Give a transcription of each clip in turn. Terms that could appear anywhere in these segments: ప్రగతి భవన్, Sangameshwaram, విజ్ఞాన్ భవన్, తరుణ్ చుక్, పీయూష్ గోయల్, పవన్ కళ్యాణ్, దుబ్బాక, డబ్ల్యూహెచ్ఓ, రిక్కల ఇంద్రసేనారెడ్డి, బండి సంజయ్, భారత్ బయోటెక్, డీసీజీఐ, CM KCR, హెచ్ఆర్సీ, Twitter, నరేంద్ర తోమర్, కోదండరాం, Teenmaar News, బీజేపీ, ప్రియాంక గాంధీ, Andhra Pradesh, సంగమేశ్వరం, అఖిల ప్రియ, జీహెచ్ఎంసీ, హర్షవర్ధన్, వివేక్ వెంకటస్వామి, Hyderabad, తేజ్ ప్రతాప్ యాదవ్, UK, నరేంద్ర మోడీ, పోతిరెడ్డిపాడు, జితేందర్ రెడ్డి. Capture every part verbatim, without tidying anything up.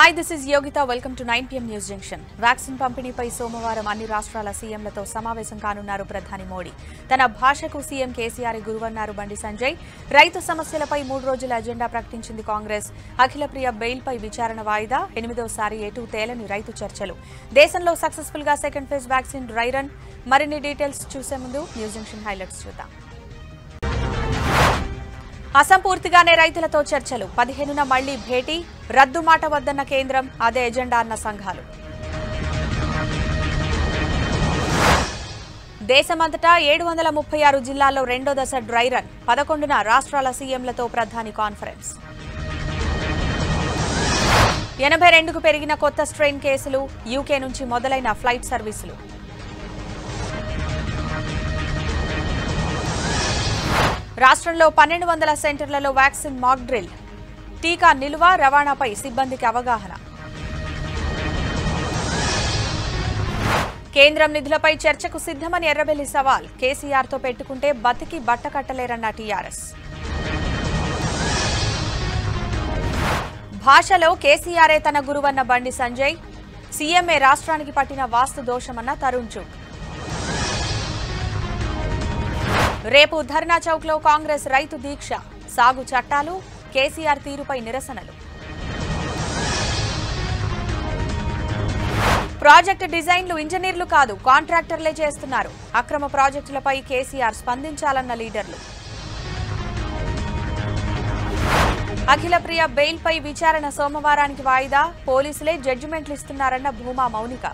Hi, this is Yogita. Welcome to nine p m News Junction. Vaccine పంపిణీ పై సోమవారం అన్ని రాష్ట్రాల సీఎంలతో సమావేశం కానున్నారు ప్రధాని మోడీ. తన భాషకు సీఎం కేసీఆర్ గురువన్నారు బండి సంజయ్. రైతు సమస్యలపై మూడు రోజుల అజెండా ప్రకటించింది కాంగ్రెస్. అఖిల ప్రియ బెయిల్ పై విచారణ వాయిదా. ఎనిమిదోసారి ఏటూ తేలని రైతు చర్చలు. దేశంలో సక్సెస్ఫుల్ గా second phase vaccine dry run. మరిన్ని డీటెయిల్స్ చూసే ముందు న్యూస్ జంక్షన్ హైలైట్స్ చూద్దాం. అసంపూర్తిగానే రైతులతో చర్చలు. పదిహేనున మళ్లీ భేటీ. రద్దు మాట వద్దన్న కేంద్రం, అదే ఎజెండా అన్న సంఘాలు. దేశమంతటా ఏడు వందల ముప్పై ఆరు జిల్లాల్లో రెండో దశ డ్రై రన్. పదకొండున రాష్ట్రాల సీఎంలతో ప్రధాని కాన్ఫరెన్స్. ఎనభై రెండుకు పెరిగిన కొత్త స్ట్రెయిన్ కేసులు. యూకే నుంచి మొదలైన ఫ్లైట్ సర్వీసులు. రాష్ట్రంలో పన్నెండు వందల సెంటర్లలో వ్యాక్సిన్ మాక్ డ్రిల్. టీకా నిల్వ రవాణాపై సిబ్బందికి అవగాహన. కేంద్రం నిధులపై చర్చకు సిద్ధమని ఎర్రబెల్లి సవాల్. కేసీఆర్తో పెట్టుకుంటే బతికి బట్టకట్టలేరన్న టీఆర్ఎస్. భాషలో కేసీఆరే తన గురువన్న బండి సంజయ్. సీఎంఏ రాష్ట్రానికి పట్టిన వాస్తు దోషమన్న తరుణ్ చుక్. రేపు ధర్నా చౌక్ లో కాంగ్రెస్ రైతు దీక్ష. సాగు చట్టాలు, కేసీఆర్ తీరుపై నిరసనలు. ప్రాజెక్టు డిజైన్లు ఇంజనీర్లు కాదు, కాంట్రాక్టర్లే చేస్తున్నారు. అక్రమ ప్రాజెక్టులపై కేసీఆర్ స్పందించాలన్న లీడర్లు. అఖిల ప్రియ బెయిల్పై విచారణ సోమవారానికి వాయిదా. పోలీసులే జడ్జిమెంట్లు ఇస్తున్నారన్న భూమా మౌనిక.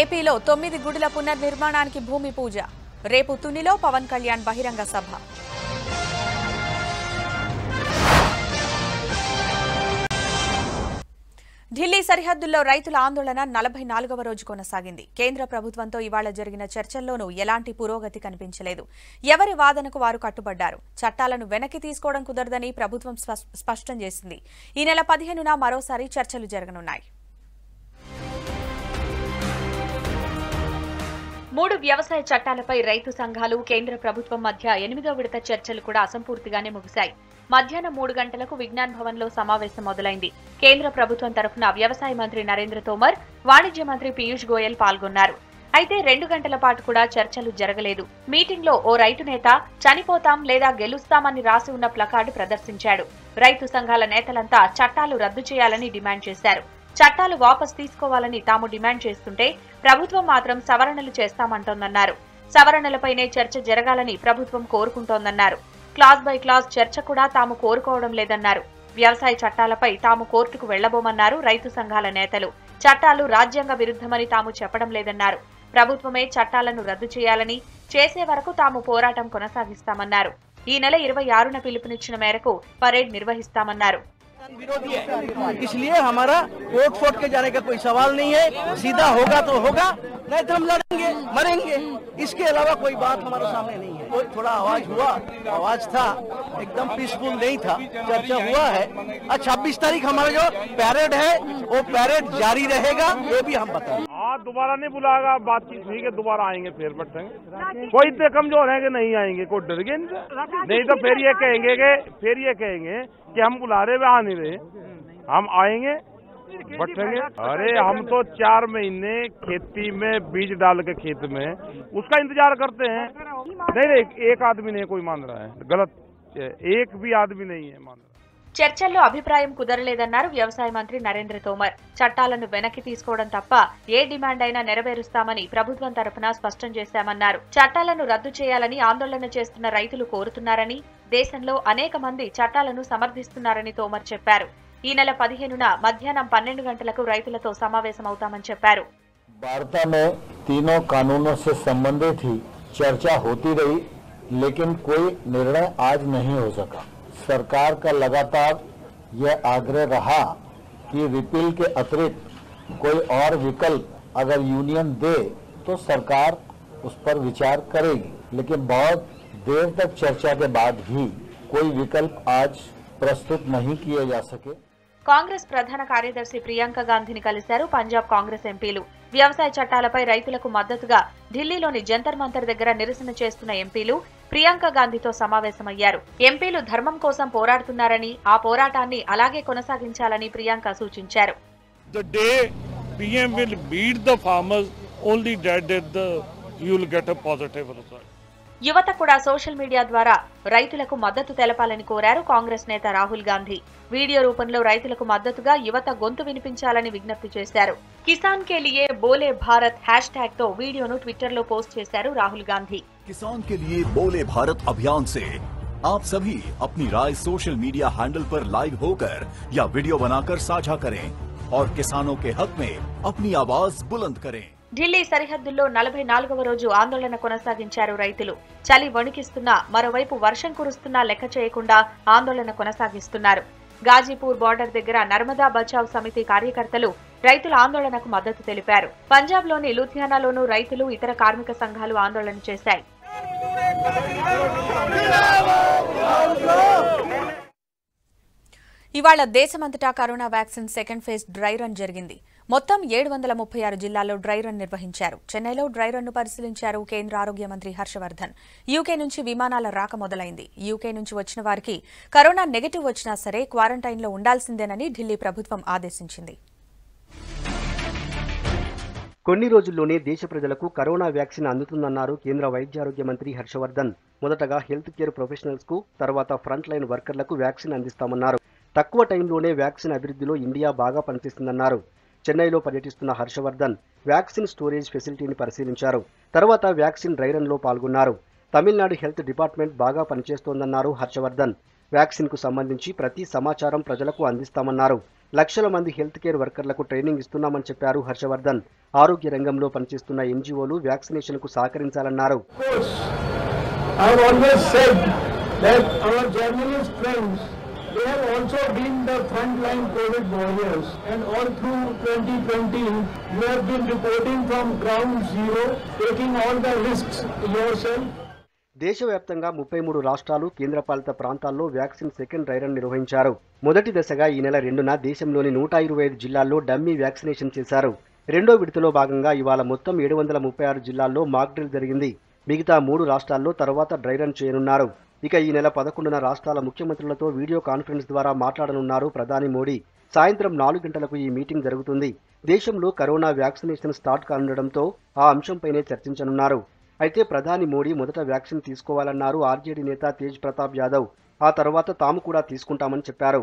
ఏపీలో తొమ్మిది గుడుల పునర్నిర్మాణానికి భూమి పూజ. రేపు తునిలో పవన్ కళ్యాణ్ బహిరంగ సభ. ఢిల్లీ సరిహద్దుల్లో రైతుల ఆందోళన నలభై నాలుగవ రోజు కొనసాగింది. కేంద్ర ప్రభుత్వంతో ఇవాళ జరిగిన చర్చల్లోనూ ఎలాంటి పురోగతి కనిపించలేదు. ఎవరి వాదనకు వారు కట్టుబడ్డారు. చట్టాలను వెనక్కి తీసుకోవడం కుదరదని ప్రభుత్వం స్పష్టం చేసింది. ఈ నెల పదిహేనున మరోసారి చర్చలు జరగనున్నాయి. మూడు వ్యవసాయ చట్టాలపై రైతు సంఘాలు, కేంద్ర ప్రభుత్వం మధ్య ఎనిమిదో విడత చర్చలు కూడా అసంపూర్తిగానే ముగిశాయి. మధ్యాహ్నం మూడు గంటలకు విజ్ఞాన్ భవన్లో సమావేశం మొదలైంది. కేంద్ర ప్రభుత్వం తరఫున వ్యవసాయ మంత్రి నరేంద్ర తోమర్, వాణిజ్య మంత్రి పీయూష్ గోయల్ పాల్గొన్నారు. అయితే రెండు గంటల పాటు కూడా చర్చలు జరగలేదు. మీటింగ్లో ఓ రైతు నేత చనిపోతాం లేదా గెలుస్తామని రాసి ఉన్న ప్లకార్డు ప్రదర్శించాడు. రైతు సంఘాల నేతలంతా చట్టాలు రద్దు చేయాలని డిమాండ్ చేశారు. చట్టాలు వాపసు తీసుకోవాలని తాము డిమాండ్ చేస్తుంటే ప్రభుత్వం మాత్రం సవరణలు చేస్తామంటోందన్నారు. సవరణలపైనే చర్చ జరగాలని ప్రభుత్వం కోరుకుంటోందన్నారు. క్లాజ్ బై క్లాజ్ చర్చ కూడా తాము కోరుకోవడం లేదన్నారు. వ్యవసాయ చట్టాలపై తాము కోర్టుకు వెళ్లబోమన్నారు రైతు సంఘాల నేతలు. చట్టాలు రాజ్యాంగ విరుద్ధమని తాము చెప్పడం లేదన్నారు. ప్రభుత్వమే చట్టాలను రద్దు చేయాలని, చేసే వరకు తాము పోరాటం కొనసాగిస్తామన్నారు. ఈ నెల ఇరవై ఆరున పిలుపునిచ్చిన మేరకు పరేడ్ నిర్వహిస్తామన్నారు. विरोधी है, इसलिए हमारा कोर्ट फोर्ट के जाने का कोई सवाल नहीं है. सीधा होगा तो होगा, नहीं तो हम लड़ेंगे, मरेंगे. इसके अलावा कोई बात हमारे सामने नहीं है. कोई थोड़ा आवाज हुआ, आवाज था, एकदम पीसफुल नहीं था. चर्चा हुआ है. आज छब्बीस तारीख हमारा जो पैरेड है वो पैरेड जारी रहेगा, ये भी हम बताएं. हाँ, दोबारा नहीं बुलाएगा, बातचीत ठीक है, दोबारा आएंगे, फिर बैठेंगे. कोई इतने कमजोर है कि नहीं आएंगे, कोई डर गए नहीं तो फिर ये कहेंगे कि फिर ये कहेंगे कि हम बुला रहे वे आ नहीं रहे. हम आएंगे, बैठेंगे. अरे हम तो चार महीने खेती में बीज डाल के खेत में उसका इंतजार करते हैं. नहीं नहीं, एक आदमी नहीं कोई मान रहा है. गलत, एक भी आदमी नहीं है मान रहा. చర్చల్లో అభిప్రాయం కుదరలేదన్నారు వ్యవసాయ మంత్రి నరేంద్ర తోమర్. చట్టాలను వెనక్కి తీసుకోవడం తప్ప ఏ డిమాండ్ అయినా నెరవేరుస్తామని ప్రభుత్వం తరఫున స్పష్టం చేశామన్నారు. చట్టాలను రద్దు చేయాలని ఆందోళన చేస్తున్న రైతులు కోరుతున్నారని, దేశంలో అనేక మంది చట్టాలను సమర్థిస్తున్నారని తోమర్ చెప్పారు. ఈ నెల పదిహేనున మధ్యాహ్నం పన్నెండు గంటలకు రైతులతో సమావేశమవుతామని చెప్పారు. భారతమే తీనో కానూనో సే సంబంధిత చర్చ హోతీ రహీ, లేకిన్ కోయి నిర్ణయ ఆజ్ నహీ హో సకా. सरकार का लगातार यह आग्रह रहा कि रिपील के अतिरिक्त कोई और विकल्प अगर यूनियन दे तो सरकार उस पर विचार करेगी, लेकिन बहुत देर तक चर्चा के बाद भी कोई विकल्प आज प्रस्तुत नहीं किए जा सके. कांग्रेस प्रधान कार्यदर्शी प्रियंका गांधी ने కలిశారు. पंजाब कांग्रेस ఎంపీలు వ్యవసాయ చట్టాలపై రైతులకు మద్దతుగా ఢిల్లీలోని జంతర్ మంతర్ దగ్గర నిరసన చేస్తున్న ఎంపీలు ప్రియాంక గాంధీతో సమావేశమయ్యారు. ఎంపీలు ధర్మం కోసం పోరాడుతున్నారని, ఆ పోరాటాన్ని అలాగే కొనసాగించాలని ప్రియాంక సూచించారు. The day P M will beat the farmers, only that you will get a positive result. యువత కూడా సోషల్ మీడియా ద్వారా రైతులకు మద్దతు తెలపాలని కోరారు కాంగ్రెస్ నేత రాహుల్ గాంధీ. వీడియో రూపంలో రైతులకు మద్దతుగా యువత గొంతు వినిపించాలని విజ్ఞప్తి చేశారు. కిసాన్ కే లియే బోలే భారత్ హ్యాష్ ట్యాగ్ తో వీడియోను ట్విట్టర్ లో పోస్ట్ చేశారు రాహుల్ గాంధీ. కిసాన్ కే లియే బోలే భారత్ అభియాన్ से आप सभी अपनी राय सोशल मीडिया हैंडल पर लाइव होकर या वीडियो बनाकर साझा करें और किसानों के हक में अपनी आवाज बुलंद करें. ఢిల్లీ సరిహద్దుల్లో నలభై నాలుగవ రోజు ఆందోళన కొనసాగించారు రైతులు. చలి వణికిస్తున్నా మరోవైపు వర్షం కురుస్తున్నా లెక్క చేయకుండా ఆందోళన కొనసాగిస్తున్నారు. గాజీపూర్ బార్డర్ దగ్గర నర్మదా బచావ్ సమితి కార్యకర్తలు రైతుల ఆందోళనకు మద్దతు తెలిపారు. పంజాబ్ లోని లూథియానాలోనూ రైతులు, ఇతర కార్మిక సంఘాలు ఆందోళన చేశాయి. ఇవాళ దేశమంతటా corona vaccine second phase dry run జరిగింది. మొత్తం ఏడు వందల ముప్పై ఆరు జిల్లాల్లో డ్రై రన్ నిర్వహించారు. చెన్నైలో డ్రై రన్ ను పరిశీలించారు కేంద్ర ఆరోగ్య మంత్రి హర్షవర్ధన్. యూకే నుంచి విమానాల రాక మొదలైంది. యూకే నుంచి వచ్చిన వారికి కరోనా నెగిటివ్ వచ్చినా సరే క్వారంటైన్ లో ఉండాల్సిందేనని ఢిల్లీ ప్రభుత్వం ఆదేశించింది. కొన్ని రోజుల్లోనే దేశ ప్రజలకు కరోనా వ్యాక్సిన్ అందుతుందన్నారు కేంద్ర వైద్యారోగ్య మంత్రి హర్షవర్ధన్. మొదటగా హెల్త్ కేర్ ప్రొఫెషనల్స్ కు, తర్వాత ఫ్రంట్ లైన్ వర్కర్లకు వ్యాక్సిన్ అందిస్తామన్నారు. తక్కువ టైంలోనే వ్యాక్సిన్ అభివృద్ధిలో ఇండియా బాగా పనిచేస్తుందన్నారు. చెన్నైలో పర్యటిస్తున్న హర్షవర్ధన్ వ్యాక్సిన్ స్టోరేజ్ ఫెసిలిటీని పరిశీలించారు. తర్వాత వ్యాక్సిన్ డ్రైరన్లో పాల్గొన్నారు. తమిళనాడు హెల్త్ డిపార్ట్మెంట్ బాగా పనిచేస్తోందన్నారు హర్షవర్ధన్. వ్యాక్సిన్కు సంబంధించి ప్రతి సమాచారం ప్రజలకు అందిస్తామన్నారు. లక్షల మంది హెల్త్ కేర్ వర్కర్లకు ట్రైనింగ్ ఇస్తున్నామని చెప్పారు హర్షవర్ధన్. ఆరోగ్య రంగంలో పనిచేస్తున్న ఎన్జీఓలు వ్యాక్సినేషన్కు సహకరించాలన్నారు. They have also been the frontline COVID warriors, and all through twenty twenty, you have been reporting from ground zero, taking all the risks yourself. దేశవ్యాప్తంగా ముప్పై మూడు రాష్ట్రాలు, కేంద్రపాలిత ప్రాంతాల్లో వ్యాక్సిన్ సెకండ్ డ్రై రన్ నిర్వహించారు. మొదటి దశగా ఈ నెల రెండున దేశంలోని నూట ఇరవై ఐదు జిల్లాల్లో డమ్మీ వ్యాక్సినేషన్ చేశారు. రెండో విడతలో భాగంగా ఇవాళ మొత్తం ఏడు వందల ముప్పై ఆరు జిల్లాల్లో మాక్ డ్రిల్ జరిగింది. మిగతా మూడు రాష్ట్రాల్లో తర్వాత డ్రై రన్ చేయనున్నారు. ఇక ఈ నెల పదకొండున రాష్ట్రాల ముఖ్యమంత్రులతో వీడియో కాన్ఫరెన్స్ ద్వారా మాట్లాడనున్నారు ప్రధాని మోడీ. సాయంత్రం నాలుగు గంటలకు ఈ మీటింగ్ జరుగుతుంది. దేశంలో కరోనా వ్యాక్సినేషన్ స్టార్ట్ కానుండడంతో ఆ అంశంపైనే చర్చించనున్నారు. అయితే ప్రధాని మోడీ మొదట వ్యాక్సిన్ తీసుకోవాలన్నారు ఆర్జేడీ నేత తేజ్ ప్రతాప్ యాదవ్. ఆ తర్వాత తాము కూడా తీసుకుంటామని చెప్పారు.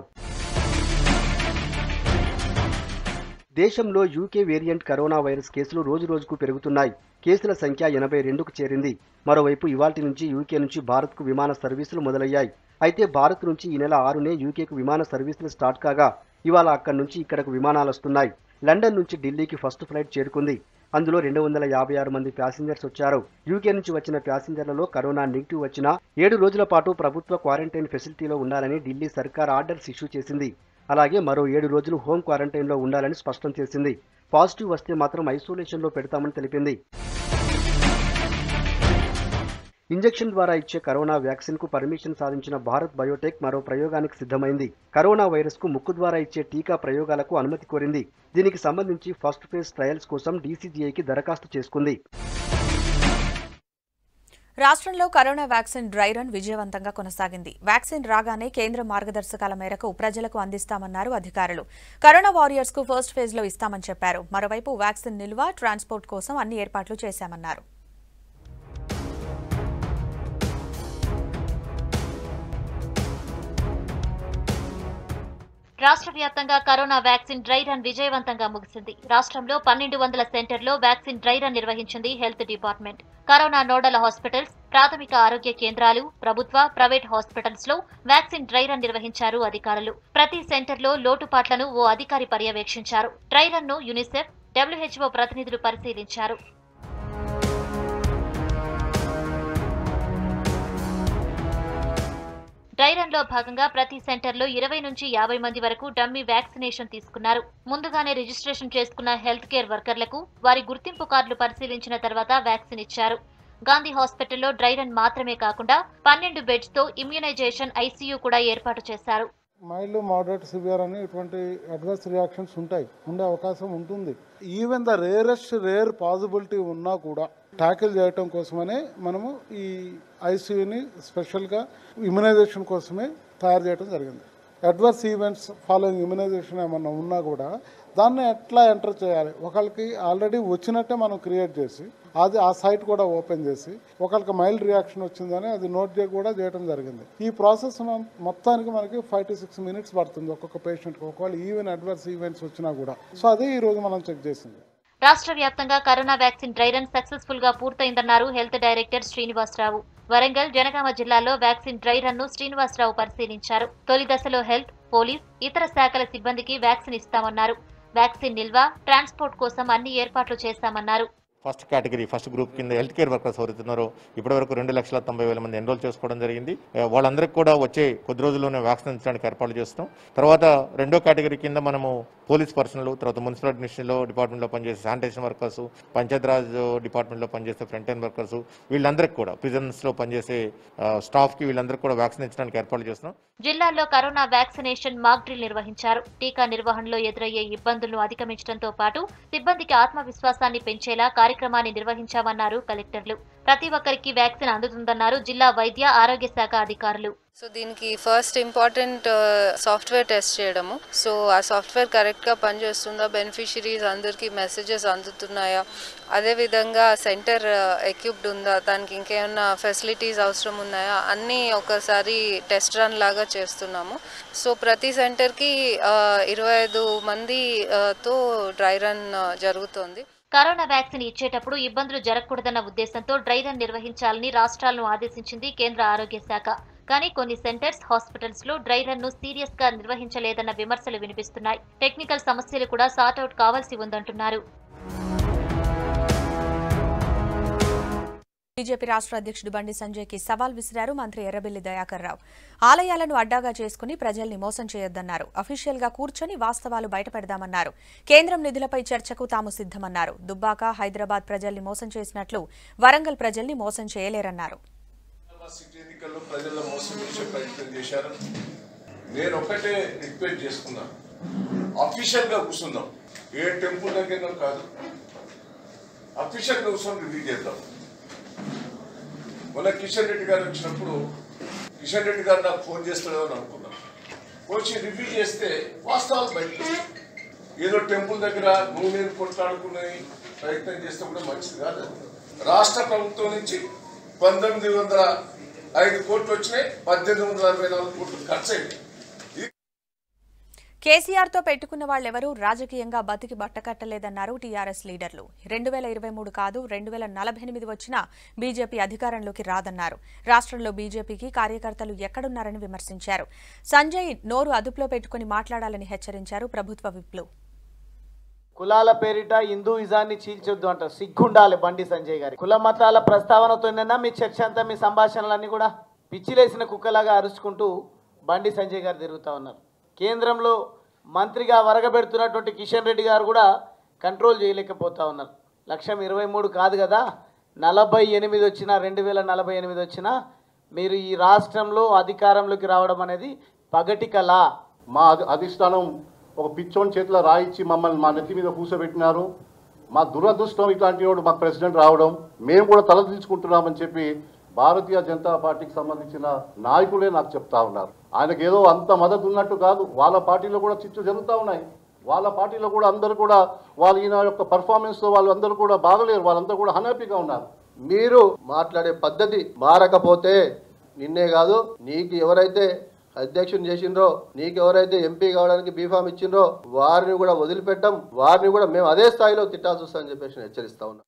దేశంలో యూకే వేరియంట్ కరోనా వైరస్ కేసులు రోజు రోజుకు పెరుగుతున్నాయి. కేసుల సంఖ్య ఎనభై రెండుకు చేరింది. మరోవైపు ఇవాల్టి నుంచి యూకే నుంచి భారత్కు విమాన సర్వీసులు మొదలయ్యాయి. అయితే భారత్ నుంచి ఈ నెల ఆరునే యూకేకు విమాన సర్వీసులు స్టార్ట్ కాగా ఇవాళ అక్కడి నుంచి ఇక్కడకు విమానాలు వస్తున్నాయి. లండన్ నుంచి ఢిల్లీకి ఫస్ట్ ఫ్లైట్ చేరుకుంది. అందులో రెండు వందల యాభై ఆరు మంది ప్యాసింజర్స్ వచ్చారు. యూకే నుంచి వచ్చిన ప్యాసింజర్లలో కరోనా నెగిటివ్ వచ్చినా ఏడు రోజుల పాటు ప్రభుత్వ క్వారంటైన్ ఫెసిలిటీలో ఉండాలని ఢిల్లీ సర్కార్ ఆర్డర్స్ ఇష్యూ చేసింది. అలాగే మరో ఏడు రోజులు హోమ్ క్వారంటైన్లో ఉండాలని స్పష్టం చేసింది. పాజిటివ్ వస్తే మాత్రం ఐసోలేషన్లో పెడతామని తెలిపింది. ఇంజెక్షన్ ద్వారా ఇచ్చే కరోనా వ్యాక్సిన్కు పర్మిషన్ సాధించిన భారత్ బయోటెక్ మరో ప్రయోగానికి సిద్ధమైంది. కరోనా వైరస్కు ముక్కు ద్వారా ఇచ్చే టీకా ప్రయోగాలకు అనుమతి కోరింది. దీనికి సంబంధించి ఫస్ట్ ఫేజ్ ట్రయల్స్ కోసం డీసీజీఐకి దరఖాస్తు చేసుకుంది. రాష్ట్రంలో కరోనా వ్యాక్సిన్ డ్రై రన్ విజయవంతంగా కొనసాగింది. వ్యాక్సిన్ రాగానే కేంద్ర మార్గదర్శకాల మేరకు ప్రజలకు అందిస్తామన్నారు అధికారులు. కరోనా వారియర్స్ కు ఫస్ట్ ఫేజ్ లో ఇస్తామని చెప్పారు. మరోవైపు వ్యాక్సిన్ నిల్వ, ట్రాన్స్పోర్ట్ కోసం అన్ని ఏర్పాట్లు చేశామన్నారు. రాష్ట్ర వ్యాప్తంగా కరోనా వ్యాక్సిన్ డ్రై రన్ విజయవంతంగా ముగిసింది. రాష్ట్రంలో పన్నెండు వందల సెంటర్లో వ్యాక్సిన్ డ్రై రన్ నిర్వహించింది health department. Corona nodal hospitals, ప్రాథమిక ఆరోగ్య కేంద్రాలు, ప్రభుత్వ, ప్రైవేట్ హాస్పిటల్స్ లో వ్యాక్సిన్ డ్రై రన్ నిర్వహించారు అధికారులు. ప్రతి సెంటర్లో లోటుపాట్లను ఓ అధికారి పర్యవేక్షించారు. డ్రై రన్ ను యునిసెఫ్, డబ్ల్యూహెచ్ఓ ప్రతినిధులు పరిశీలించారు. డ్రైరన్ లో భాగంగా ప్రతి సెంటర్లో ఇరవై నుంచి యాభై మంది వరకు డమ్మీ వ్యాక్సినేషన్ తీసుకున్నారు. ముందుగానే రిజిస్ట్రేషన్ చేసుకున్న హెల్త్ కేర్ వర్కర్లకు వారి గుర్తింపు కార్డులు పరిశీలించిన తర్వాత వ్యాక్సిన్ ఇచ్చారు. గాంధీ హాస్పిటల్లో డ్రైరన్ మాత్రమే కాకుండా పన్నెండు బెడ్స్ తో ఇమ్యునైజేషన్ ఐసీయూ కూడా ఏర్పాటు చేశారు. మైల్డ్ మోడరేట్ సివియర్ అని ఇటువంటి అడ్వర్స్ రియాక్షన్స్ ఉంటాయి, ఉండే అవకాశం ఉంటుంది. Even the rarest rare possibility ఉన్నా కూడా ట్యాకిల్ చేయటం కోసమనే మనము ఈ ఐసీయూని స్పెషల్గా ఇమ్యునైజేషన్ కోసమే తయారు చేయడం జరిగింది. అడ్వర్స్ ఈవెంట్స్ ఫాలోయింగ్ ఇమ్యునైజేషన్ ఏమన్నా ఉన్నా కూడా దాన్ని ఎట్లా ఎంటర్ చేయాలి, ఒకరికి ఆల్రెడీ వచ్చినట్టే మనం క్రియేట్ చేసి అది ఆ సైట్ కూడా ఓపెన్ చేసి ఒకరికి మైల్డ్ రియాక్షన్ వచ్చిందని అది నోట్ కూడా చేయడం జరిగింది. ఈ ప్రాసెస్ మొత్తానికి మనకి ఫైవ్ టు సిక్స్ మినిట్స్ పడుతుంది ఒక్కొక్క పేషెంట్కి, ఒకవేళ ఈవెన్ అడ్వర్స్ ఈవెంట్స్ వచ్చినా కూడా. సో అదే ఈ రోజు మనం చెక్ చేసింది. రాష్ట్ర వ్యాప్తంగా corona vaccine dry run successful గా పూర్తయిందన్నారు హెల్త్ డైరెక్టర్ శ్రీనివాసరావు. వరంగల్, జనగామ జిల్లాలో వ్యాక్సిన్ డ్రై రన్ ను శ్రీనివాసరావు పరిశీలించారు. తొలి దశలో హెల్త్, పోలీస్, ఇతర శాఖల సిబ్బందికి వ్యాక్సిన్ ఇస్తామన్నారు. వ్యాక్సిన్ నిల్వ, ట్రాన్స్పోర్ట్ కోసం అన్ని ఏర్పాట్లు చేస్తామన్నారు. ఫస్ట్ కేటగిరీ ఫస్ట్ గ్రూప్ కింద హెల్త్ కేర్ వర్కర్స్ ఎవరుతున్నారో ఇప్పటి వరకు రెండు లక్షల తొంభై వేల మంది ఎన్రోల్ చేసుకోవడం జరిగింది. వాళ్ళందరికీ కూడా వచ్చే కొద్ది రోజుల్లోనే వ్యాక్సిన్ ఇచ్చడానికి ఏర్పాటు చేస్తున్నాం. తర్వాత రెండో కేటగిరీ కింద మనము పోలీస్ పర్సనల్, తర్వాత మున్సిపల్ అడ్మినిస్ట్రేషన్లో డిపార్ట్మెంట్లో పనిచేసే శానిటేషన్ వర్కర్స్, పంచాయతీరాజ్ డిపార్ట్మెంట్లో పనిచేసే ఫ్రంట్ లైన్ వర్కర్స్, వీళ్ళందరికీ కూడా ప్రిజన్స్లో పనిచేసే స్టాఫ్కి వీళ్ళందరికీ కూడా వ్యాక్సిన్ ఇచ్చడానికి ఏర్పాటు చేస్తున్నాం. జిల్లాలో కరోనా వ్యాక్సినేషన్ మాక్ డ్రిల్ నిర్వహించారు. టీకా నిర్వహణలో ఎదురయ్యే ఇబ్బందులను అధిగమించడంతో పాటు సిబ్బందికి ఆత్మవిశ్వాసాన్ని పెంచేలా కార్యక్రమాన్ని నిర్వహించామన్నారు కలెక్టర్లు. ప్రతి ఒక్కరికి వ్యాక్సిన్ అందుతుందన్నారు జిల్లా వైద్య ఆరోగ్య శాఖ అధికారులు. సో దీనికి ఫస్ట్ ఇంపార్టెంట్ సాఫ్ట్వేర్ టెస్ట్ చేయడము. సో ఆ సాఫ్ట్వేర్ కరెక్ట్గా పనిచేస్తుందా, బెనిఫిషరీస్ అందరికీ మెసేజెస్ అందుతున్నాయా, అదేవిధంగా సెంటర్ ఎక్విప్డ్ ఉందా, దానికి ఇంకేమైనా ఫెసిలిటీస్ అవసరం ఉన్నాయా, అన్నీ ఒకసారి టెస్ట్ రన్ లాగా చేస్తున్నాము. సో ప్రతి సెంటర్కి ఇరవై ఐదు మందితో డ్రై రన్ జరుగుతుంది. కరోనా వ్యాక్సిన్ ఇచ్చేటప్పుడు ఇబ్బందులు జరగకూడదన్న ఉద్దేశంతో డ్రై రన్ నిర్వహించాలని రాష్ట్రాలను ఆదేశించింది కేంద్ర ఆరోగ్య శాఖ. కానీ కొన్ని సెంటర్స్, హాస్పిటల్స్ లో డ్రై రన్ ను సీరియస్ గా నిర్వహించలేదన్న విమర్శలు వినిపిస్తున్నాయి. టెక్నికల్ సమస్యలు కూడా సార్ట్అవుట్ కావాల్సి ఉందంటున్నారు. బీజేపీ రాష్ట్ర అధ్యక్షుడు బండి సంజయ్కి సవాల్ విసిరారు మంత్రి ఎర్రబెల్లి దయాకర్ రావు. ఆలయాలను అడ్డాగా చేసుకుని ప్రజల్ని మోసం చేయొద్దన్నారు. అఫీషియల్ గా కూర్చొని వాస్తవాలు బయటపెడదామన్నారు. కేంద్రం నిధులపై చర్చకు తాము సిద్దమన్నారు. దుబ్బాక, హైదరాబాద్ ప్రజల్ని మోసం చేసినట్లు వరంగల్ ప్రజల్ని మోసం చేయలేరన్నారు. మొన్న కిషన్ రెడ్డి గారు వచ్చినప్పుడు కిషన్ రెడ్డి గారు నాకు ఫోన్ చేస్తాడో అని అనుకున్నాను. వచ్చి రివ్యూ చేస్తే వాస్తవాలు బయటకు, ఏదో టెంపుల్ దగ్గర నువ్వు నేను కొట్లాడుకునే ప్రయత్నం చేస్తే కూడా మంచిది కాదు. రాష్ట్ర ప్రభుత్వం నుంచి పంతొమ్మిది వందల ఐదు కోట్లు వచ్చినాయి, పద్దెనిమిది వందల అరవై నాలుగు కోట్లు ఖర్చు అయింది. కేసీఆర్తో పెట్టుకున్న వాళ్లెవరూ రాజకీయంగా బతికి బట్టకట్టలేదన్నారు టీఆర్ఎస్ లీడర్లు. రెండు వేల ఇరవై మూడు కాదు రెండు వేల నలభై ఎనిమిది వచ్చినా బీజేపీ అధికారంలోకి రాదన్నారు. రాష్ట్రంలో బీజేపీకి కార్యకర్తలు ఎక్కడున్నారని విమర్శించారు. సంజయ్ నోరు అదుపులో పెట్టుకుని మాట్లాడాలని హెచ్చరించారు ప్రభుత్వ విప్లు. కులాల పేరిట హిందూయిజాన్ని చీల్చొద్దు అంటారు, సిగ్గుండాలి బండి సంజయ్ గారి. కుల మతాల ప్రస్తావనతోనైనా మీ చర్చ అంతా, మీ సంభాషణలన్నీ కూడా పిచ్చిలేసిన కుక్కలాగా అరుచుకుంటూ బండి సంజయ్ గారు తిరుగుతూ ఉన్నారు. కేంద్రంలో మంత్రిగా వరగబెడుతున్నటువంటి కిషన్ రెడ్డి గారు కూడా కంట్రోల్ చేయలేకపోతా ఉన్నారు. లక్ష్యం ఇరవై మూడు కాదు కదా, నలభై ఎనిమిది వచ్చినా రెండు వేల నలభై ఎనిమిది వచ్చినా మీరు ఈ రాష్ట్రంలో అధికారంలోకి రావడం అనేది పగటి కళ. మా అధిష్టానం ఒక పిచ్చోని చేతిలో రాయించి మమ్మల్ని మా నెత్తి మీద కూసబెట్టినారు. మా దురదృష్టం ఇట్లాంటి వాడు మాకు ప్రెసిడెంట్ రావడం, మేము కూడా తలదించుకుంటున్నామని చెప్పి భారతీయ జనతా పార్టీకి సంబంధించిన నాయకులే నాకు చెప్తా ఉన్నారు. ఆయనకు ఏదో అంత మద్దతు ఉన్నట్టు కాదు, వాళ్ళ పార్టీలో కూడా చిచ్చు జరుగుతూ ఉన్నాయి. వాళ్ళ పార్టీలో కూడా అందరూ కూడా వాళ్ళ ఈయన యొక్క పర్ఫార్మెన్స్తో వాళ్ళు అందరూ కూడా బాగలేరు, వాళ్ళంతా కూడా హ్యాపీగా ఉన్నారు. మీరు మాట్లాడే పద్ధతి మారకపోతే నిన్నే కాదు, నీకు ఎవరైతే అధ్యక్షుని చేసిండ్రో, నీకు ఎవరైతే ఎంపీ కావడానికి బీఫామ్ ఇచ్చిండ్రో వారిని కూడా వదిలిపెట్టం, వారిని కూడా మేము అదే స్థాయిలో తిట్టాల్సి వస్తామని చెప్పేసి హెచ్చరిస్తా ఉన్నాం.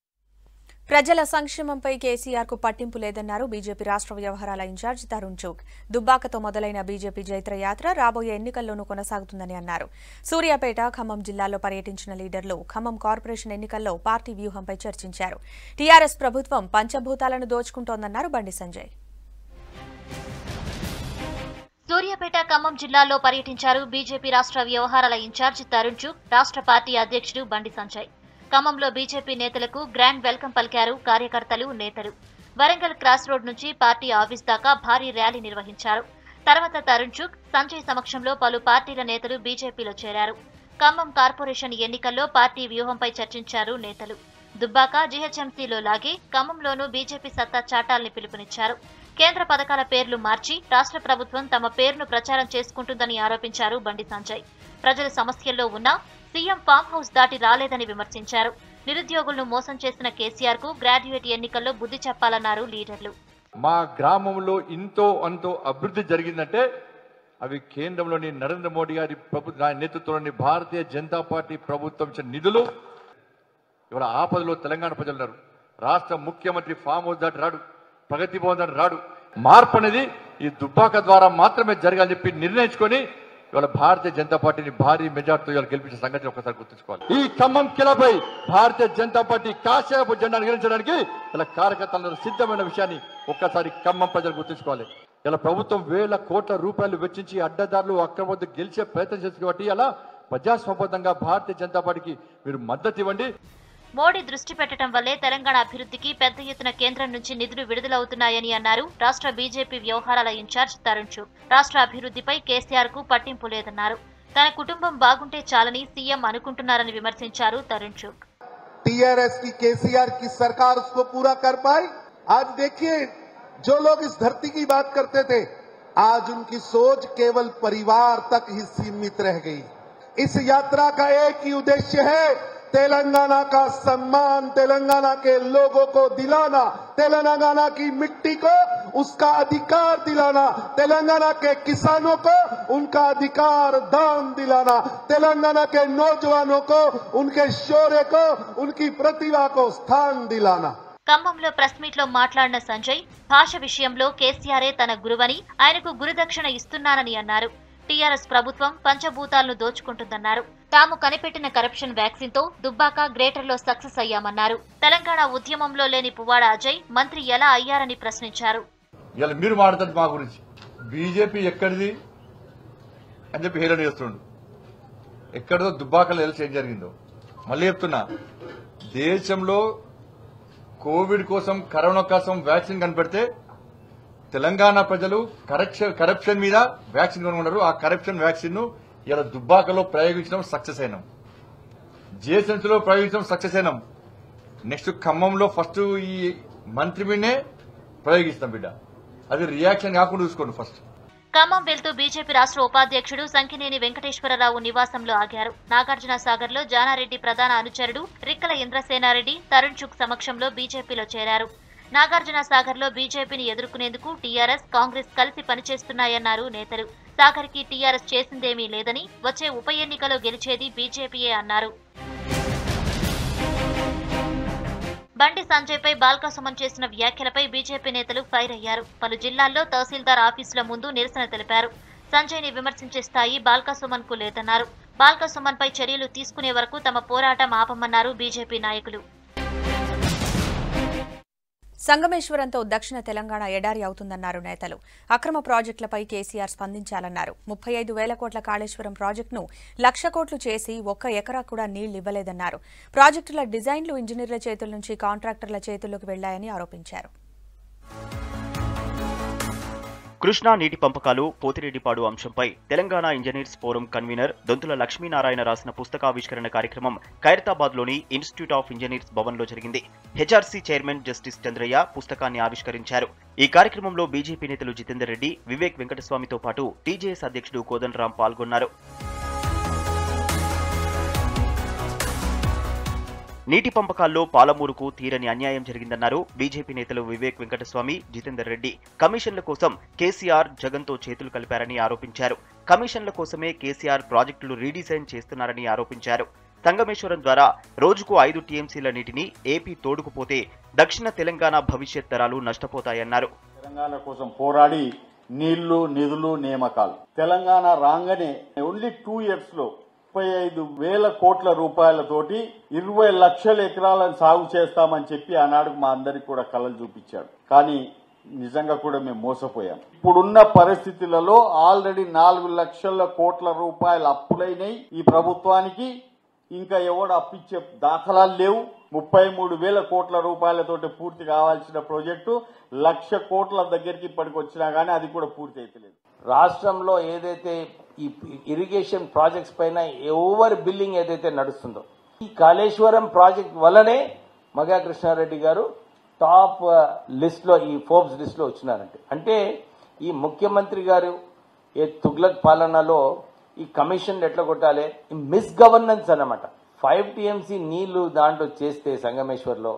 ప్రజల సంక్షేమంపై కేసీఆర్ కు పట్టింపు లేదన్నారు బీజేపీ రాష్ట్ర వ్యవహారాల ఇన్ఛార్జ్ తరుణ్ చూక్. దుబ్బాకతో మొదలైన బీజేపీ జైత్రయాత్ర రాబోయే ఎన్నికల్లోనూ కొనసాగుతుందని అన్నారు. సూర్యాపేట, ఖమ్మం జిల్లాల్లో పర్యటించిన లీడర్లు ఖమ్మం కార్పొరేషన్ ఎన్నికల్లో పార్టీ వ్యూహంపై చర్చించారు. టీఆర్ఎస్ ప్రభుత్వం పంచభూతాలను దోచుకుంటోందన్నారు బండి సంజయ్. సూర్యాపేట, ఖమ్మం జిల్లాల్లో పర్యటించారు బీజేపీ రాష్ట్ర వ్యవహారాల ఇన్ఛార్జ్ తరుణ్ చూక్, రాష్ట్ర పార్టీ అధ్యక్షుడు బండి సంజయ్. ఖమ్మంలో బీజేపీ నేతలకు గ్రాండ్ వెల్కమ్ పలికారు కార్యకర్తలు, నేతలు. వరంగల్ క్రాస్ రోడ్ నుంచి పార్టీ ఆఫీస్ దాకా భారీ ర్యాలీ నిర్వహించారు. తర్వాత తరుణ్ చుక్ సంజయ్ సమక్షంలో పలు పార్టీల నేతలు బీజేపీలో చేరారు. ఖమ్మం కార్పొరేషన్ ఎన్నికల్లో పార్టీ వ్యూహంపై చర్చించారు నేతలు. దుబ్బాక జీహెచ్ఎంసీలో లాగి ఖమ్మంలోనూ బీజేపీ సత్తా చాటాలని పిలుపునిచ్చారు. కేంద్ర పథకాల పేర్లు మార్చి రాష్ట్ర ప్రభుత్వం తమ పేరును ప్రచారం చేసుకుంటుందని ఆరోపించారు బండి సంజయ్. ప్రజల సమస్యల్లో ఉన్న సీఎం ఫామ్ హౌస్ దాటి రాలేదని విమర్శించారు. నిరుద్యోగులను మోసం చేసిన కేసీఆర్ కు గ్రాడ్యుయేట్ ఎన్నికల్లో బుద్ధి చెప్పాలన్నారు లీడర్లు. మా గ్రామంలో ఇంతో అంతో అభివృద్ధి జరిగిందంటే అవి కేంద్రంలోని నరేంద్ర మోడీ గారి నేతృత్వంలోని భారతీయ జనతా పార్టీ ప్రభుత్వం ఇచ్చిన నిధులు. ఇవాళ ఆపదలో తెలంగాణ ప్రజలు ఉన్నారు. రాష్ట్ర ముఖ్యమంత్రి ఫామ్ హౌస్ దాటి రాడు, ప్రగతి భవన్ దాటి రాడు. మార్పు అనేది ఈ దుబ్బాక ద్వారా మాత్రమే జరగాలని చెప్పి నిర్ణయించుకొని ఇవాళ భారతీయ జనతా పార్టీని భారీ మెజార్టీతో ఇవాళ గెలిపించిన సంగతిని ఒకసారి గుర్తుంచుకోవాలి. ఈ ఖమ్మం కిలపై భారతీయ జనతా పార్టీ కాసేపు జెండాను ఎగరించడానికి ఇలా కార్యకర్తలందరూ సిద్ధమైన విషయాన్ని ఒక్కసారి ఖమ్మం ప్రజలు గుర్తుంచుకోవాలి. ఇలా ప్రభుత్వం వేల కోట్ల రూపాయలు వెచ్చించి అడ్డదారులు అక్రమద్దు గెలిచే ప్రయత్నం చేస్తుంది కాబట్టి అలా ప్రజాస్వతంత్రంగా భారతీయ జనతా పార్టీకి మీరు మద్దతు ఇవ్వండి. మోడీ దృష్టి పెట్టడం వల్లే తెలంగాణ అభివృద్ధికి పెద్ద ఎత్తున కేంద్రం నుంచి నిధులు విడుదలవుతున్నాయని అన్నారు రాష్ట్ర బీజేపీ వ్యవహారాల ఇన్ఛార్జ్ తరుణ్ చుక్. రాష్ట్ర అభివృద్ధిపై కేసీఆర్ కు పట్టింపు లేదన్నారు. తన కుటుంబం బాగుంటే చాలని సీఎం అనుకుంటున్నారని విమర్శించారు తరుణ్ చుక్. టీఆర్ఎస్ की केसीआर की सरकार उसको पूरा कर पाई. आज देखिए जो लोग इस धरती की बात करते थे आज उनकी सोच केवल परिवार तक ही सीमित रह गई. इस यात्रा का एक ही उद्देश्य है तेलंगाना का सम्मान, तेलंगाना के लोगों को दिलाना, तेलंगाना की मिट्टी को उसका अधिकार दिलाना, तेलंगाना के किसानों को उनका अधिकार दान दिलाना, तेलंगाना के नौजवानों को उनके शौर्य को उनकी प्रतिभा को स्थान दिलाना. ఖమ్మంలో ప్రెస్ మీట్లో మాట్లాడిన సంజయ్ భాష విషయంలో కేసీఆర్ తన గురువని, ఆయనకు గురుదక్షిణ ఇస్తున్నానని అన్నారు. టీఆర్ఎస్ ప్రభుత్వం పంచభూతాలను దోచుకుంటుందన్నారు. తాము కనిపెట్టిన కరప్షన్ వ్యాక్సిన్ తో దుబ్బాక గ్రేటర్ లో సక్సెస్ అయ్యామన్నారు. తెలంగాణ ఉద్యమంలో లేని పువ్వాడ అజయ్ మంత్రి ఎలా అయ్యారని ప్రశ్నించారు. ఇలా మీరు మాట్లాడతారు మా గురించి, బీజేపీ ఎక్కడిది అని చెప్పి హేళన చేస్తుండు. ఎక్కడో దుబ్బాకలో తెలిసి ఏం జరిగిందో మళ్ళీ చెప్తున్నా. దేశంలో కోవిడ్ కోసం కరోనా కోసం వ్యాక్సిన్ కనిపెడితే తెలంగాణ ప్రజలు కరప్షన్ మీద వ్యాక్సిన్ కొనుగొన్నారు. ఆ కరప్షన్ వ్యాక్సిన్ ను ఇలా దుబ్బాకలో ప్రయోగించడం సక్సెస్ అయినాం, జిహెచ్ఎంసీలో ప్రయోగించడం సక్సెస్ అయినాం. నెక్స్ట్ ఖమ్మంలో ఫస్ట్ ఈ మంత్రి మీదనే ప్రయోగిస్తాం బిడ్డ, అది రియాక్షన్ కాకుండా చూసుకోండి ఫస్ట్. ఖమ్మం వెళ్తూ బీజేపీ రాష్ట్ర ఉపాధ్యక్షుడు సంకినేని వెంకటేశ్వరరావు నివాసంలో ఆగారు. నాగార్జున సాగర్ లో జానారెడ్డి ప్రధాన అనుచరుడు రిక్కల ఇంద్రసేనారెడ్డి తరుణ్ చుక్ సమక్షంలో బీజేపీలో చేరారు. నాగార్జున సాగర్ లో బీజేపీని ఎదుర్కొనేందుకు టీఆర్ఎస్, కాంగ్రెస్ కలిసి పనిచేస్తున్నాయన్నారు నేతలు. సాగర్ కి టీఆర్ఎస్ చేసిందేమీ లేదని, వచ్చే ఉప ఎన్నికలో గెలిచేది బీజేపీయే అన్నారు. బండి సంజయ్ పై బాల్కసుమన్ చేసిన వ్యాఖ్యలపై బీజేపీ నేతలు ఫైర్ అయ్యారు. పలు జిల్లాల్లో తహసీల్దార్ ఆఫీసుల ముందు నిరసన తెలిపారు. సంజయ్ ని విమర్శించే స్థాయి బాల్కసుమన్ కు లేదన్నారు. బాల్కసుమన్ పై చర్యలు తీసుకునే వరకు తమ పోరాటం ఆపమన్నారు బీజేపీ నాయకులు. సంగమేశ్వరంతో దక్షిణ తెలంగాణ ఎడారి అవుతుందన్నారు నేతలు. అక్రమ ప్రాజెక్టులపై కేసీఆర్ స్పందించాలన్నారు. ముప్పై ఐదు వేల కోట్ల కాళేశ్వరం ప్రాజెక్టును లక్ష కోట్లు చేసి ఒక్క ఎకరా కూడా నీళ్లు ఇవ్వలేదన్నారు. ప్రాజెక్టుల డిజైన్లు ఇంజనీర్ల చేతుల నుంచి కాంట్రాక్టర్ల చేతుల్లోకి వెళ్లాయని ఆరోపించారు. కృష్ణా నీటి పంపకాలు, పోతిరెడ్డిపాడు అంశంపై Telangana engineers forum convener Donthula Lakshminarayana రాసిన పుస్తకావిష్కరణ కార్యక్రమం ఖైరతాబాద్లోని ఇన్స్టిట్యూట్ ఆఫ్ ఇంజనీర్స్ భవన్లో జరిగింది. హెచ్ఆర్సీ చైర్మన్ జస్టిస్ చంద్రయ్య పుస్తకాన్ని ఆవిష్కరించారు. ఈ కార్యక్రమంలో బీజేపీ నేతలు జితేందర్ రెడ్డి, వివేక్ వెంకటస్వామితో పాటు టీజేఎస్ అధ్యక్షుడు కోదండరాం పాల్గొన్నారు. నీటి పంపకాల్లో పాలమూరుకు తీరని అన్యాయం జరిగిందన్నారు బీజేపీ నేతలు వివేక్ వెంకటస్వామి, జితేందర్ రెడ్డి. కమిషన్ల కోసం కేసీఆర్, జగన్తో చేతులు కలిపారని ఆరోపించారు. కమిషన్ల కోసమే కేసీఆర్ ప్రాజెక్టులు రీడిజైన్ చేస్తున్నారని ఆరోపించారు. సంగమేశ్వరం ద్వారా రోజుకు ఐదు టీఎంసీల నీటిని ఏపీ తోడుకుపోతే దక్షిణ తెలంగాణ భవిష్యత్ తరాలు నష్టపోతాయన్నారు. తెలంగాణ కోసం పోరాడి నీళ్లు, నిధులు, నియామకాలు తెలంగాణ రాగానే ఓన్లీ టూ ఇయర్స్ లో ముప్పై ఐదు వేల కోట్ల రూపాయలతోటి ఇరవై లక్షల ఎకరాలను సాగు చేస్తామని చెప్పి ఆనాడు మా అందరికి కూడా కలలు చూపించాడు. కానీ నిజంగా కూడా మేము మోసపోయాం. ఇప్పుడున్న పరిస్థితులలో ఆల్రెడీ నాలుగు లక్షల కోట్ల రూపాయలు అప్పులైనాయి ఈ ప్రభుత్వానికి. ఇంకా ఎవడ అప్పిచ్చే దాఖలాలు లేవు. ముప్పై మూడు వేల కోట్ల రూపాయలతోటి పూర్తి కావాల్సిన ప్రాజెక్టు లక్ష కోట్ల దగ్గరికి ఇప్పటికి వచ్చినా కానీ అది కూడా పూర్తి అయితలేదు. రాష్ట్రంలో ఏదైతే ఈ ఇరిగేషన్ ప్రాజెక్ట్స్ పైన ఓవర్ బిల్లింగ్ ఏదైతే నడుస్తుందో ఈ కాళేశ్వరం ప్రాజెక్ట్ వల్లనే మగా కృష్ణారెడ్డి గారు టాప్ లిస్ట్లో ఈ ఫోర్బ్స్ లిస్ట్లో వచ్చినారంటే అంటే ఈ ముఖ్యమంత్రి గారు ఏ తుగ్లక్ పాలనలో ఈ కమిషన్ ఎట్లా కొట్టాలి ఈ మిస్ గవర్నెన్స్ అన్నమాట. ఫైవ్ టీఎంసీ నీళ్లు దాంట్లో చేస్తే సంగమేశ్వర్లో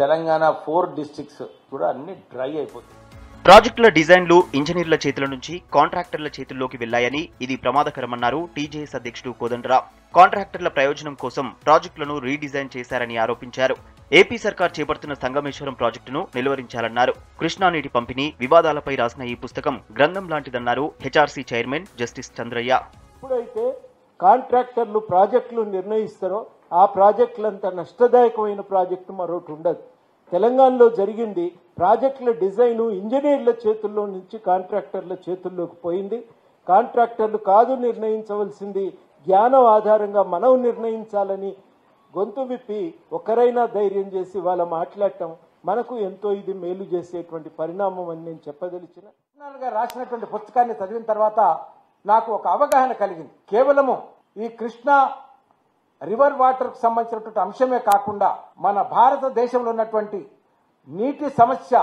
తెలంగాణ ఫోర్ డిస్ట్రిక్ట్స్ కూడా అన్ని డ్రై అయిపోతుంది. ప్రాజెక్టుల డిజైన్లు ఇంజనీర్ల చేతుల నుంచి కాంట్రాక్టర్ల చేతుల్లోకి వెళ్లాయని ఇది ప్రమాదకరమన్నారు టీజేఎస్ అధ్యక్షుడు కోదండరావు. కాంట్రాక్టర్ల ప్రయోజనం కోసం ప్రాజెక్టులను రీడిజైన్ చేశారని ఆరోపించారు. ఏపీ సర్కార్ చేపడుతున్న సంగమేశ్వరం ప్రాజెక్టును నిలువరించాలన్నారు. కృష్ణా నీటి పంపిణీ వివాదాలపై రాసిన ఈ పుస్తకం గ్రంథం లాంటిదన్నారు హెచ్ఆర్సీ చైర్మన్ జస్టిస్ చంద్రయ్య. ఎప్పుడైతే కాంట్రాక్టర్లు ప్రాజెక్టులు నిర్ణయిస్తారో ఆ ప్రాజెక్టులంత నష్టదాయకమైన ప్రాజెక్టు మరొకటి ఉండదు. తెలంగాణలో జరిగింది ప్రాజెక్టుల డిజైను ఇంజనీర్ల చేతుల్లో నుంచి కాంట్రాక్టర్ల చేతుల్లోకి పోయింది. కాంట్రాక్టర్లు కాదు నిర్ణయించవలసింది, జ్ఞానం ఆధారంగా మనం నిర్ణయించాలని గొంతు విప్పి ఒకరైనా ధైర్యం చేసి వాళ్ళ మాట్లాడటం మనకు ఎంతో ఇది మేలు చేసేటువంటి పరిణామం అని నేను చెప్పదలిచిన. రాసినటువంటి పుస్తకాన్ని చదివిన తర్వాత నాకు ఒక అవగాహన కలిగింది. కేవలము ఈ కృష్ణా రివర్ వాటర్కు సంబంధించినటువంటి అంశమే కాకుండా మన భారతదేశంలో ఉన్నటువంటి నీటి సమస్య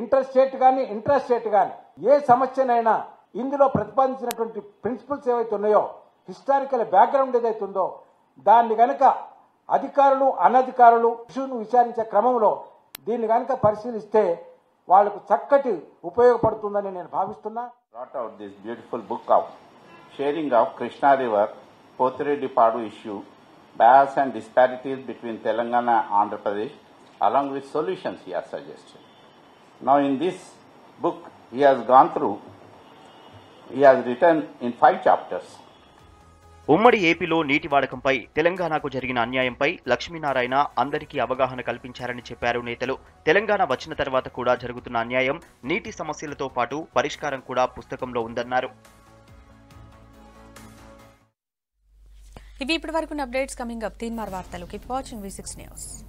ఇంటర్ స్టేట్ కానీ ఇంట్రా స్టేట్ కానీ ఏ సమస్యనైనా ఇందులో ప్రతిపాదించినటువంటి ప్రిన్సిపల్స్ ఏవైతే ఉన్నాయో హిస్టారికల్ బ్యాక్గ్రౌండ్ ఏదైతే ఉందో దాన్ని కనుక అధికారులు అనధికారులు ఇష్యూను విచారించే క్రమంలో దీన్ని కనుక పరిశీలిస్తే వాళ్ళకు చక్కటి ఉపయోగపడుతుందని నేను భావిస్తున్నా. brought out this beautiful book of sharing of Krishna River Pothre Dipadu issue, bias and disparities between Telangana and Andhra Pradesh, along with solutions he has suggested. Now in this book he has gone through, he has written in five chapters. ఉమ్మడి ఏపీలో నీటి వాడకంపై తెలంగాణకు జరిగిన అన్యాయంపై లక్ష్మీనారాయణ అందరికీ అవగాహన కల్పించారని చెప్పారు నేతలు. తెలంగాణ వచ్చిన తర్వాత కూడా జరుగుతున్న అన్యాయం నీటి సమస్యలతో పాటు పరిష్కారం కూడా పుస్తకంలో ఉందన్నారు. ఇవి ఇప్పటి వరకు ఉన్న అప్డేట్స్. కమింగ్ అప్ తీన్మార్ వార్తలు. Keep watching V six news.